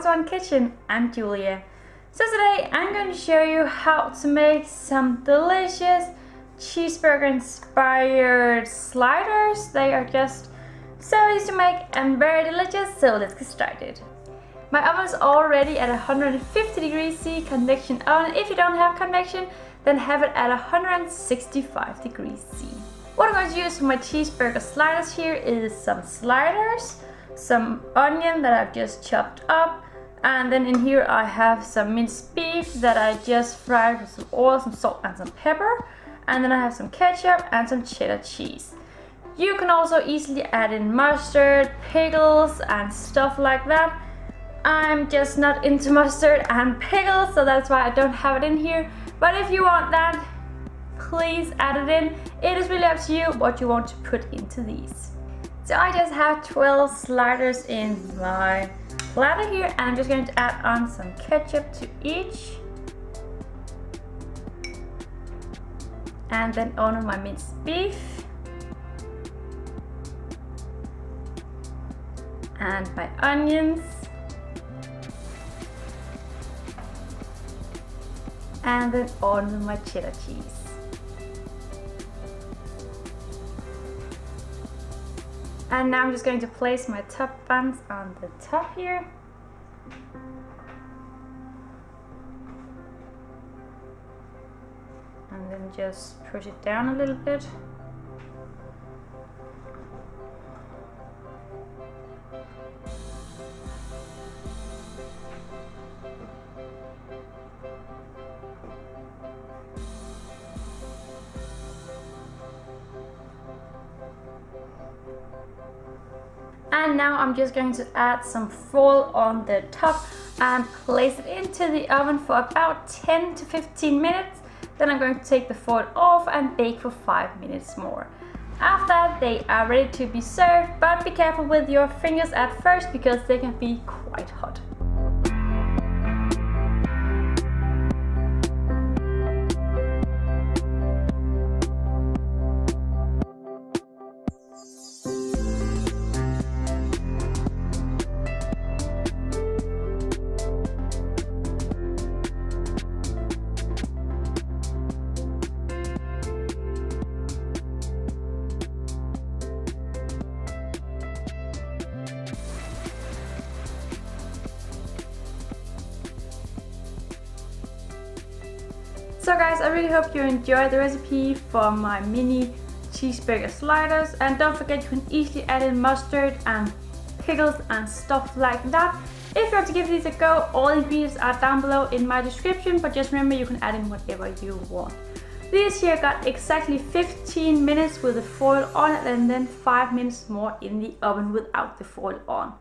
What's One Kitchen? I'm Julia. So today I'm going to show you how to make some delicious cheeseburger inspired sliders. They are just so easy to make and very delicious, so let's get started. My oven is already at 150 degrees C convection oven. If you don't have convection, then have it at 165 degrees C. What I'm going to use for my cheeseburger sliders here is some sliders, some onion that I've just chopped up, and then in here I have some minced beef that I just fried with some oil, some salt and some pepper, and then I have some ketchup and some cheddar cheese. You can also easily add in mustard, pickles and stuff like that. I'm just not into mustard and pickles, so that's why I don't have it in here, but if you want that, please add it in. It is really up to you what you want to put into these. So I just have 12 sliders in my platter here, and I'm just going to add on some ketchup to each. And then on my minced beef. And my onions. And then on my cheddar cheese. And now I'm just going to place my top buns on the top here. And then just push it down a little bit. And now I'm just going to add some foil on the top and place it into the oven for about 10 to 15 minutes. Then I'm going to take the foil off and bake for 5 minutes more. After that, they are ready to be served, but be careful with your fingers at first because they can be quite hot. So guys, I really hope you enjoyed the recipe for my mini cheeseburger sliders, and don't forget you can easily add in mustard and pickles and stuff like that. If you want to give these a go, all ingredients are down below in my description, but just remember you can add in whatever you want. These here got exactly 15 minutes with the foil on it, and then 5 minutes more in the oven without the foil on.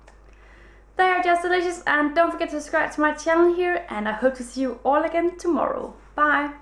They are just delicious, and don't forget to subscribe to my channel here, and I hope to see you all again tomorrow. Bye!